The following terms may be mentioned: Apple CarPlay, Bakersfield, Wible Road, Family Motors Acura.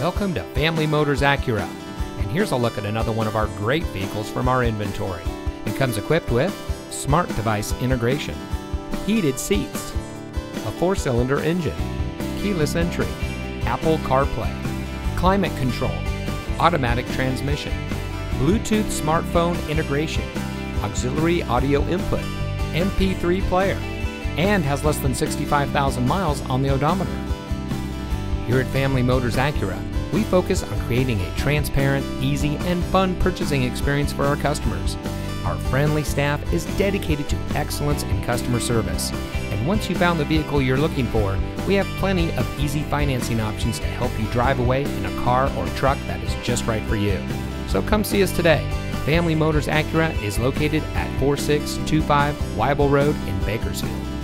Welcome to Family Motors Acura, and here's a look at another one of our great vehicles from our inventory. It comes equipped with smart device integration, heated seats, a 4-cylinder engine, keyless entry, Apple CarPlay, climate control, automatic transmission, Bluetooth smartphone integration, auxiliary audio input, MP3 player, and has less than 65,000 miles on the odometer. Here at Family Motors Acura, we focus on creating a transparent, easy, and fun purchasing experience for our customers. Our friendly staff is dedicated to excellence in customer service. And once you found the vehicle you're looking for, we have plenty of easy financing options to help you drive away in a car or truck that is just right for you. So come see us today. Family Motors Acura is located at 4625 Wible Road in Bakersfield.